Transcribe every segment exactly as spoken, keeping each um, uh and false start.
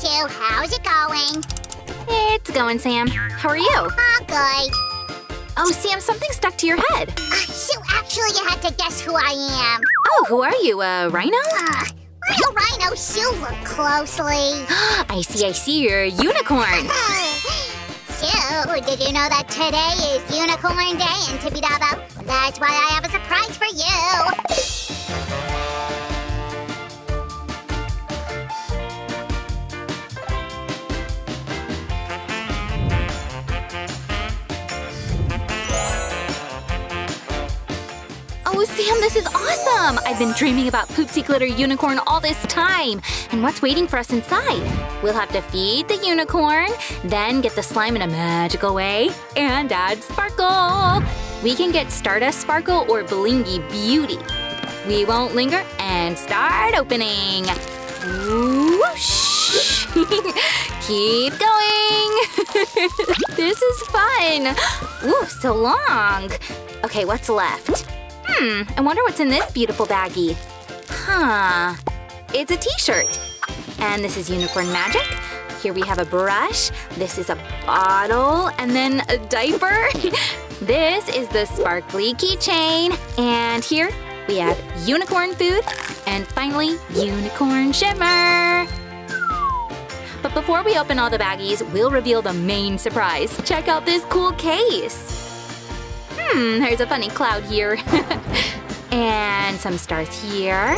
two. How's it going? It's going, Sam. How are you? Oh, good. Oh, Sam, something stuck to your head. Uh, so actually you had to guess who I am. Oh, who are you, uh, Rhino? Uh, Rhino, Rhino, Sue, look closely. I see, I see, you're a unicorn. So, did you know that today is Unicorn Day in Tibidabo? That's why I have a surprise for you. Oh, Sam, this is awesome! I've been dreaming about Poopsie Glitter Unicorn all this time. And what's waiting for us inside? We'll have to feed the unicorn, then get the slime in a magical way, and add sparkle! We can get Stardust Sparkle or Blingy Beauty. We won't linger and start opening! Whoosh! Keep going! This is fun! Ooh, so long! Okay, what's left? Hmm, I wonder what's in this beautiful baggie. Huh. It's a t-shirt. And this is Unicorn Magic. Here we have a brush. This is a bottle. And then a diaper. This is the sparkly keychain. And here we have Unicorn Food. And finally, Unicorn Shimmer. But before we open all the baggies, we'll reveal the main surprise. Check out this cool case. Hmm, there's a funny cloud here. And some stars here.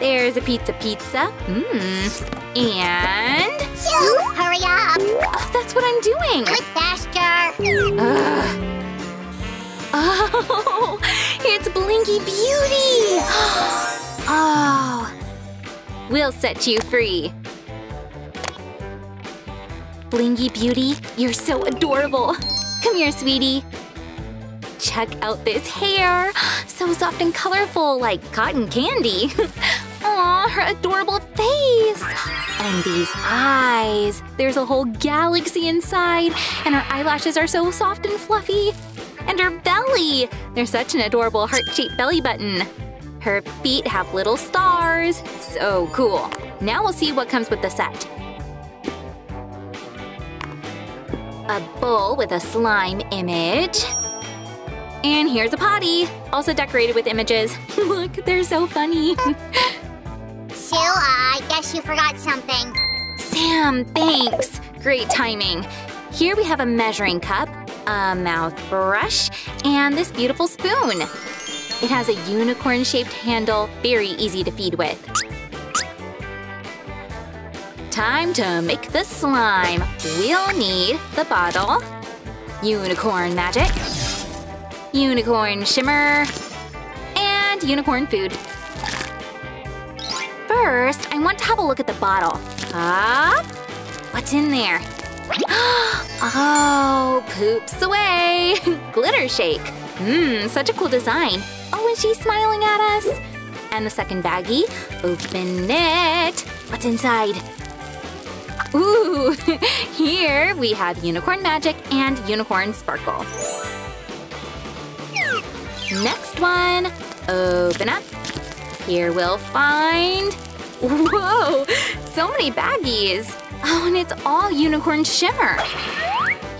There's a pizza pizza. Mmm. And… Sue, hurry up! Oh, that's what I'm doing! Do it faster! Ugh. Oh, it's Blingy Beauty! Oh, we'll set you free. Blingy Beauty, you're so adorable. Come here, sweetie. Check out this hair! So soft and colorful, like cotton candy! Aw, her adorable face! And these eyes! There's a whole galaxy inside! And her eyelashes are so soft and fluffy! And her belly! There's such an adorable heart-shaped belly button! Her feet have little stars! So cool! Now we'll see what comes with the set. A bowl with a slime image. And here's a potty, also decorated with images. Look, they're so funny. Sue, uh, I guess you forgot something. Sam, thanks. Great timing. Here we have a measuring cup, a mouth brush, and this beautiful spoon. It has a unicorn-shaped handle, very easy to feed with. Time to make the slime. We'll need the bottle, Unicorn Magic, Unicorn Shimmer, and Unicorn Food. First, I want to have a look at the bottle. Up. What's in there? Oh, poops away! Glitter shake. Mmm, such a cool design. Oh, and she's smiling at us. And the second baggie. Open it. What's inside? Ooh, here we have Unicorn Magic and Unicorn Sparkle. Next one, open up. Here we'll find… Whoa, so many baggies. Oh, and it's all Unicorn Shimmer.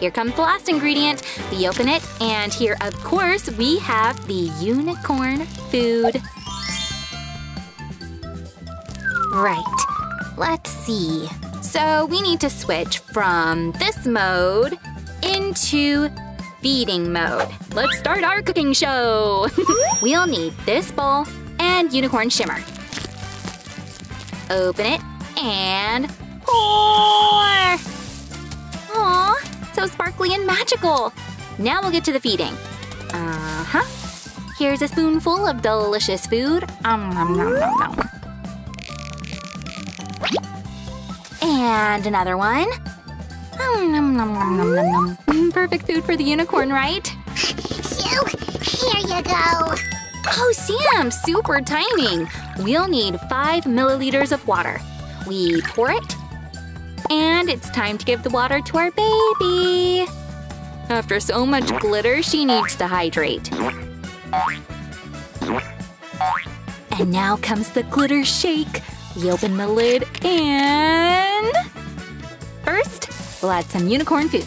Here comes the last ingredient. We open it, and here, of course, we have the Unicorn Food. Right, let's see. So we need to switch from this mode into feeding mode. Let's start our cooking show! We'll need this bowl and Unicorn Shimmer. Open it and pour! Aw, so sparkly and magical! Now we'll get to the feeding. Uh-huh. Here's a spoonful of delicious food. Um, nom, nom, nom, nom. And another one. Um, nom, nom, nom, nom, nom, nom. Perfect food for the unicorn, right? Sue, here you go! Oh, Sam, super timing! We'll need five milliliters of water. We pour it, and it's time to give the water to our baby! After so much glitter, she needs to hydrate. And now comes the glitter shake. We open the lid and… fun! First, we'll add some unicorn food.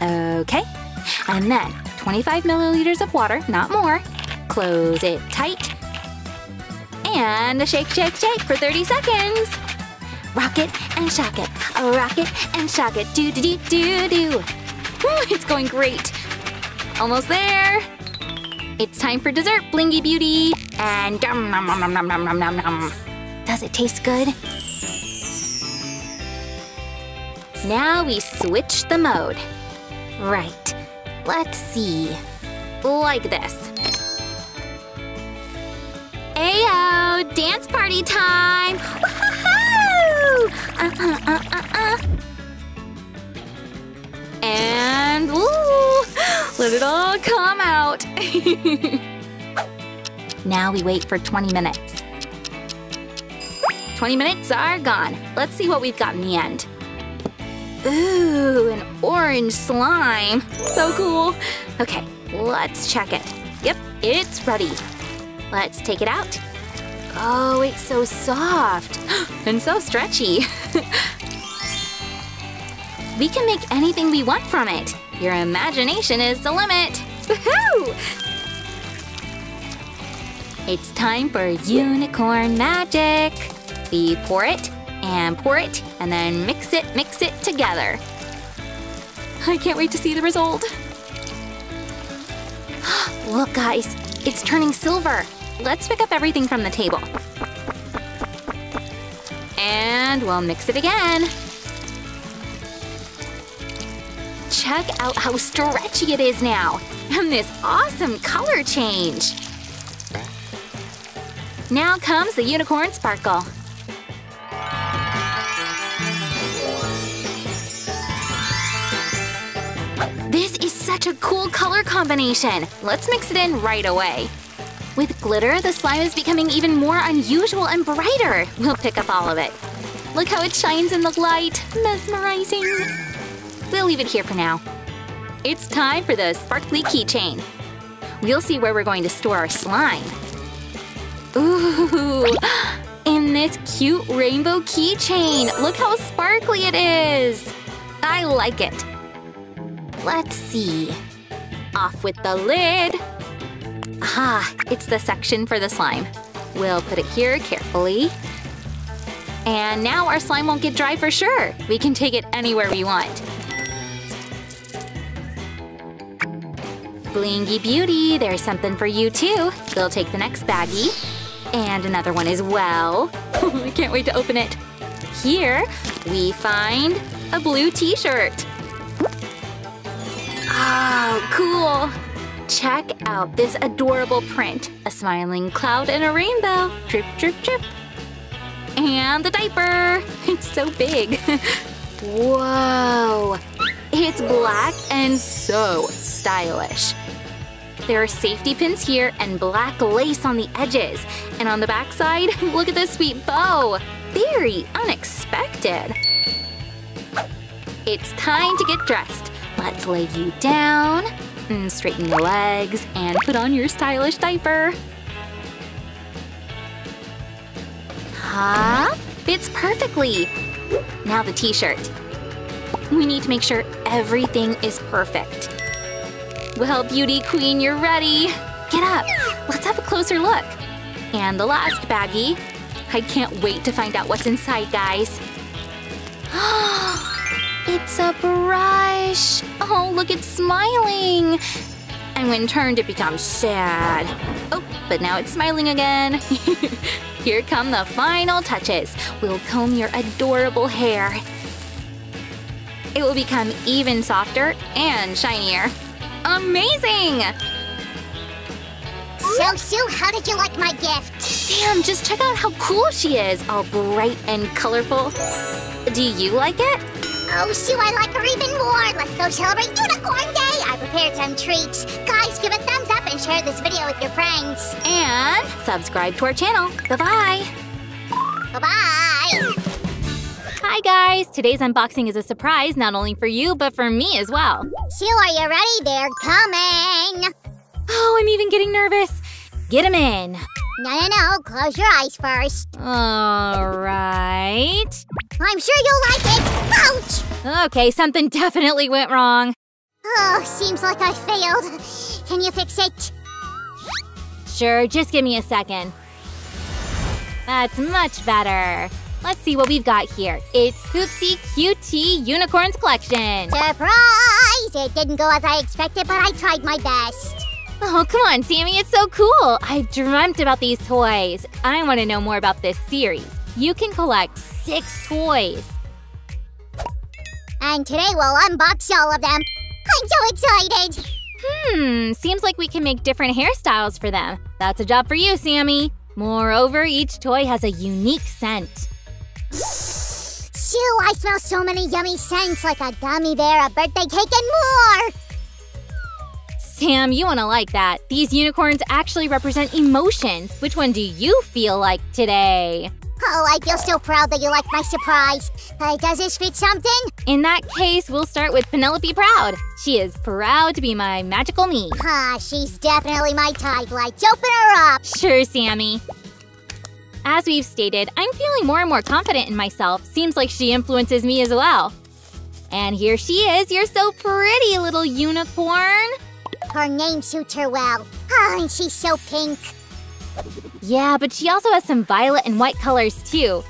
Okay. And then, twenty-five milliliters of water, not more. Close it tight. And a shake, shake, shake for thirty seconds. Rock it and shock it. Rock it and shock it. Do, do, do, do, do. It's going great. Almost there. It's time for dessert, Blingy Beauty. And nom, nom, nom, nom, nom, nom, nom, nom. Does it taste good? Now we switch the mode. Right. Let's see. Like this. Ayo! Dance party time! Woohoo! Uh-uh, uh, uh, uh. And ooh, let it all come out. Now we wait for twenty minutes. twenty minutes are gone. Let's see what we've got in the end. Ooh, an orange slime. So cool. Okay, let's check it. Yep, it's ready. Let's take it out. Oh, it's so soft and so stretchy. We can make anything we want from it. Your imagination is the limit. Woohoo! It's time for Unicorn Magic. We pour it and pour it and then mix it, mix it together. I can't wait to see the result. Look, guys, it's turning silver. Let's pick up everything from the table. And we'll mix it again. Check out how stretchy it is now, and this awesome color change. Now comes the unicorn sparkle. This is such a cool color combination. Let's mix it in right away. With glitter, the slime is becoming even more unusual and brighter. We'll pick up all of it. Look how it shines in the light. Mesmerizing. We'll leave it here for now. It's time for the sparkly keychain. We'll see where we're going to store our slime. Ooh! In this cute rainbow keychain! Look how sparkly it is! I like it. Let's see. Off with the lid! Ah, it's the section for the slime. We'll put it here carefully. And now our slime won't get dry for sure. We can take it anywhere we want. Blingy Beauty, there's something for you too. We'll take the next baggie. And another one as well. I can't wait to open it. Here, we find a blue t-shirt. Oh, cool. Check out this adorable print. A smiling cloud and a rainbow. Drip, drip, drip. And the diaper. It's so big. Whoa. It's black and so stylish. There are safety pins here and black lace on the edges. And on the back side, look at this sweet bow. Very unexpected. It's time to get dressed. Let's lay you down, and straighten your legs, and put on your stylish diaper. Huh? Fits perfectly. Now the t-shirt. We need to make sure everything is perfect. Well, beauty queen, you're ready. Get up. Let's have a closer look. And the last baggie. I can't wait to find out what's inside, guys. It's a brush. Oh, look, it's smiling. And when turned, it becomes sad. Oh, but now it's smiling again. Here come the final touches. We'll comb your adorable hair. It will become even softer and shinier. Amazing! So, Sue, how did you like my gift? Sam, just check out how cool she is, all bright and colorful. Do you like it? Oh, Sue, I like her even more. Let's go celebrate Unicorn Day. I prepared some treats. Guys, give a thumbs up and share this video with your friends. And subscribe to our channel. Bye-bye. Bye-bye. Hi guys! Today's unboxing is a surprise not only for you, but for me as well. Sue, are you ready? They're coming! Oh, I'm even getting nervous. Get them in. No, no, no. Close your eyes first. All right. I'm sure you'll like it! Ouch! Okay, something definitely went wrong. Oh, seems like I failed. Can you fix it? Sure, just give me a second. That's much better. Let's see what we've got here. It's Poopsie Q T Unicorns Collection. Surprise! It didn't go as I expected, but I tried my best. Oh, come on, Sammy, it's so cool! I've dreamt about these toys. I want to know more about this series. You can collect six toys. And today we'll unbox all of them. I'm so excited! Hmm, seems like we can make different hairstyles for them. That's a job for you, Sammy. Moreover, each toy has a unique scent. Shoo, I smell so many yummy scents like a gummy bear, a birthday cake, and more! Sam, you wanna like that. These unicorns actually represent emotions. Which one do you feel like today? Oh, I feel so proud that you liked my surprise. Uh, does this fit something? In that case, we'll start with Penelope Proud. She is proud to be my magical me. Ah, she's definitely my type. Let's open her up. Sure, Sammy. As we've stated, I'm feeling more and more confident in myself. Seems like she influences me as well. And here she is. You're so pretty, little unicorn. Her name suits her well. Oh, and she's so pink. Yeah, but she also has some violet and white colors, too.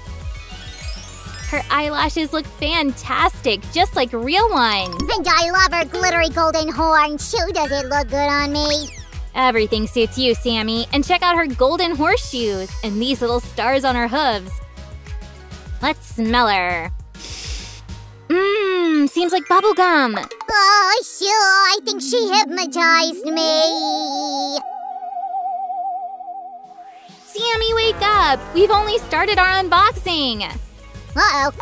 Her eyelashes look fantastic, just like real ones. And I love her glittery golden horn. Shoo, does it look good on me? Everything suits you, Sammy. And check out her golden horseshoes and these little stars on her hooves. Let's smell her. Mmm, seems like bubblegum. Oh, Shoo, I think she hypnotized me. Sammy, wake up! We've only started our unboxing! Uh-oh.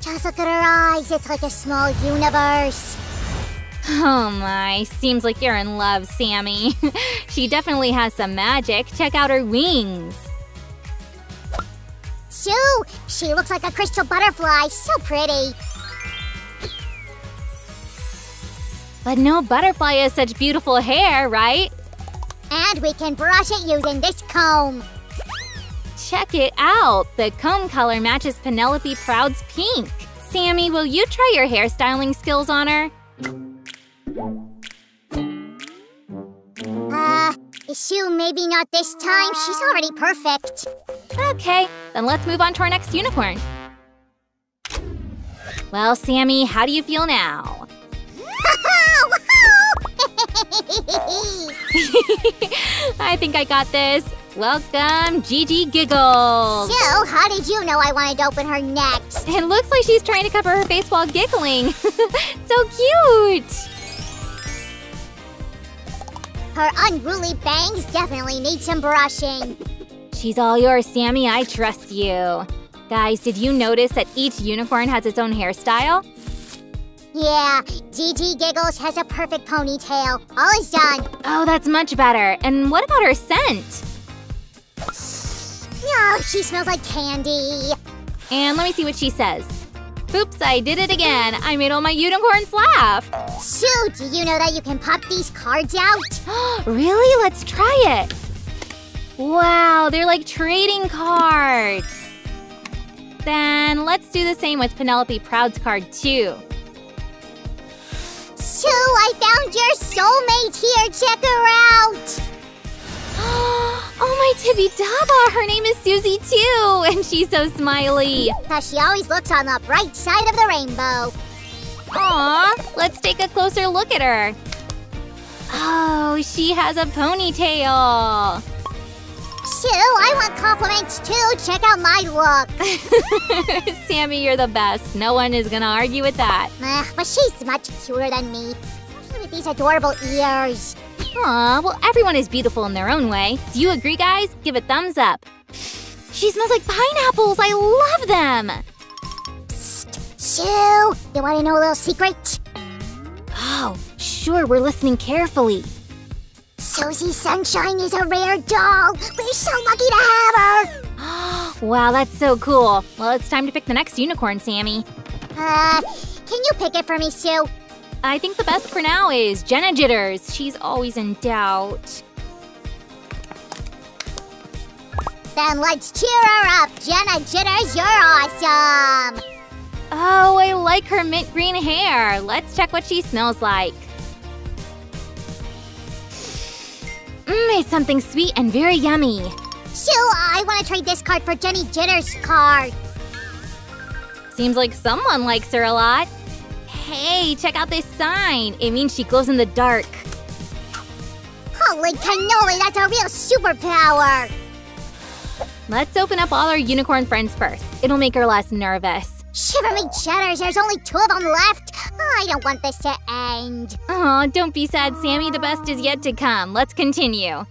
Just look at her eyes. It's like a small universe. Oh my, seems like you're in love, Sammy. She definitely has some magic. Check out her wings. Shoo! She looks like a crystal butterfly. So pretty. But no butterfly has such beautiful hair, right? And we can brush it using this comb. Check it out! The comb color matches Penelope Proud's pink. Sammy, will you try your hairstyling skills on her? Uh, Shoo, maybe not this time. She's already perfect. Okay, then let's move on to our next unicorn. Well, Sammy, how do you feel now? I think I got this. Welcome, Gigi Giggles. So, how did you know I wanted to open her next? It looks like she's trying to cover her face while giggling. So cute. Her unruly bangs definitely need some brushing. She's all yours, Sammy. I trust you. Guys, did you notice that each unicorn has its own hairstyle? Yeah, Gigi Giggles has a perfect ponytail. All is done. Oh, that's much better. And what about her scent? No, she smells like candy. And let me see what she says. Oops, I did it again. I made all my unicorns laugh. Shoo, do you know that you can pop these cards out? Really? Let's try it. Wow, they're like trading cards. Then let's do the same with Penelope Proud's card, too. Shoo, I found your soulmate here. Check her out. Oh, my Tibidabo. Her name is Susie, too. And she's so smiley. Because she always looks on the bright side of the rainbow. Aw, let's take a closer look at her. Oh, she has a ponytail. Shoo, I want compliments, too. Check out my look. Sammy, you're the best. No one is going to argue with that. Uh, but she's much cuter than me. Especially with these adorable ears. Aw, well, everyone is beautiful in their own way. Do you agree, guys? Give a thumbs up. She smells like pineapples. I love them. Psst, Shoo, you want to know a little secret? Oh, sure. We're listening carefully. Josie Sunshine is a rare doll. We're so lucky to have her. Wow, that's so cool. Well, it's time to pick the next unicorn, Sammy. Uh, can you pick it for me, Shoo? I think the best for now is Jenna Jitters. She's always in doubt. and let's cheer her up. Jenna Jitters, you're awesome. Oh, I like her mint green hair. Let's check what she smells like. Mmm, it's something sweet and very yummy. Shoo, I want to trade this card for Jenny Jitters' card. Seems like someone likes her a lot. Hey, check out this sign. It means she glows in the dark. Holy cannoli, that's a real superpower. Let's open up all our unicorn friends first. It'll make her less nervous. Shiver me Jitters, there's only two of them left. Oh, I don't want this to end. Aw, don't be sad, Sammy. The best is yet to come. Let's continue.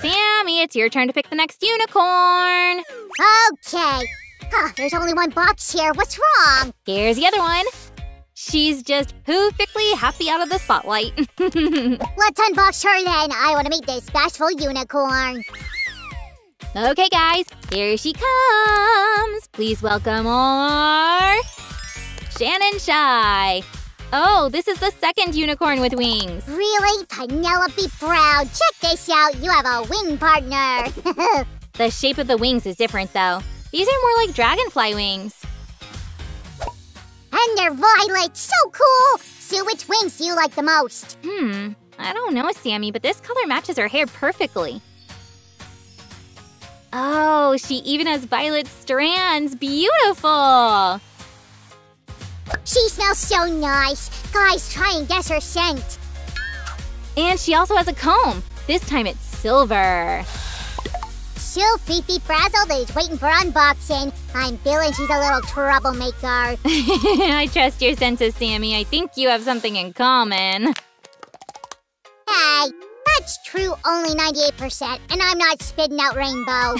Sammy, it's your turn to pick the next unicorn. Okay. Oh, there's only one box here. What's wrong? Here's the other one. She's just perfectly happy out of the spotlight. Let's unbox her then. I want to meet this bashful unicorn. Okay, guys. Here she comes. Please welcome our... Shannon Shy. Oh, this is the second unicorn with wings. Really? Penelope Proud. Check this out. You have a wing partner. The shape of the wings is different, though. These are more like dragonfly wings. And they're violet. So cool. Sue, which wings do you like the most? Hmm. I don't know, Sammy, but this color matches her hair perfectly. Oh, she even has violet strands. Beautiful. She smells so nice. Guys, try and guess her scent. And she also has a comb. This time it's silver. So Fifi Frazzled is waiting for unboxing. I'm feeling she's a little troublemaker. I trust your senses, Sammy. I think you have something in common. Hey, that's true only ninety-eight percent, and I'm not spitting out rainbow.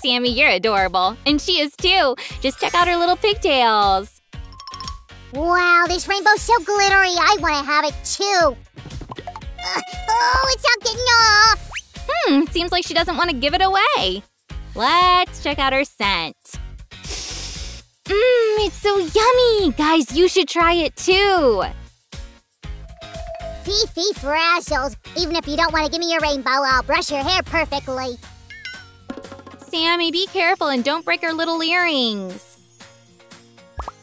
Sammy, you're adorable. And she is too. Just check out her little pigtails. Wow, this rainbow's so glittery. I want to have it too. Uh, oh, it's not getting off. Hmm, seems like she doesn't want to give it away. Let's check out her scent. Mmm, it's so yummy! Guys, you should try it too! Fifi Frazzled. Even if you don't want to give me your rainbow, I'll brush your hair perfectly. Sammy, be careful and don't break her little earrings.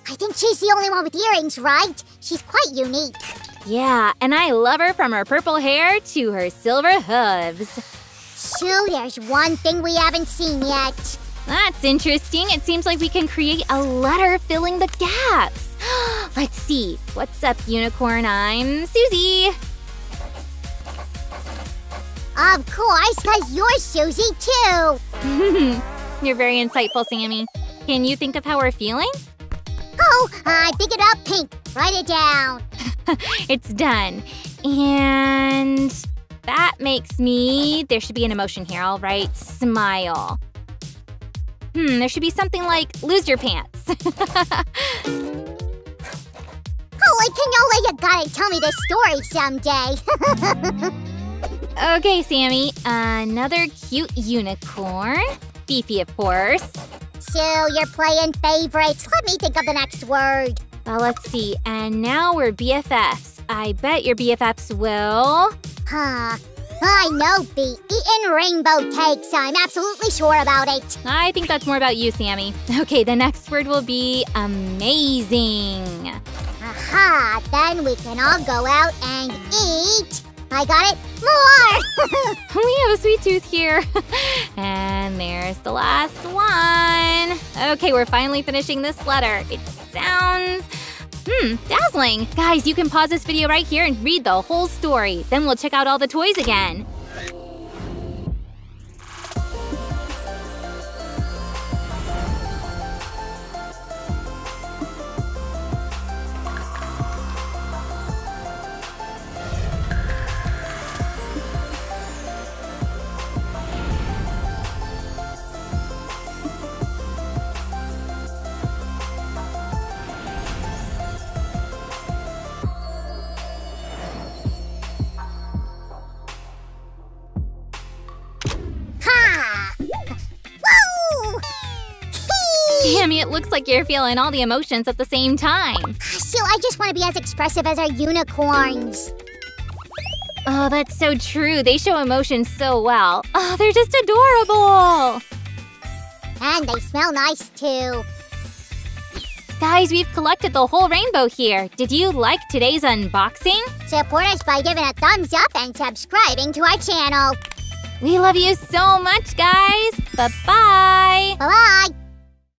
I think she's the only one with earrings, right? She's quite unique. Yeah, and I love her from her purple hair to her silver hooves. So there's one thing we haven't seen yet. That's interesting. It seems like we can create a letter filling the gaps. Let's see. What's up, unicorn? I'm Susie. Of course, because you're Susie, too. You're very insightful, Sammy. Can you think of how we're feeling? Oh, I figured out pink. Write it down. It's done. And that makes me... There should be an emotion here. I'll write smile. Hmm, there should be something like lose your pants. Holy cannoli, you gotta tell me this story someday. Okay, Sammy. Another cute unicorn. Fifi, of course. So you're playing favorites. Let me think of the next word. Well, let's see. And now we're B F Fs. I bet your B F Fs will... Huh. I know, B. Eating rainbow cakes. I'm absolutely sure about it. I think that's more about you, Sammy. Okay, the next word will be amazing. Aha. Then we can all go out and eat. I got it. More! We have a sweet tooth here. And there's the last one. Okay, we're finally finishing this letter. It sounds... Hmm, dazzling. Guys, you can pause this video right here and read the whole story. Then we'll check out all the toys again. It looks like you're feeling all the emotions at the same time. So I just want to be as expressive as our unicorns. Oh, that's so true. They show emotion so well. Oh, they're just adorable! And they smell nice, too. Guys, we've collected the whole rainbow here. Did you like today's unboxing? Support us by giving a thumbs up and subscribing to our channel. We love you so much, guys. Bye-bye. Bye-bye.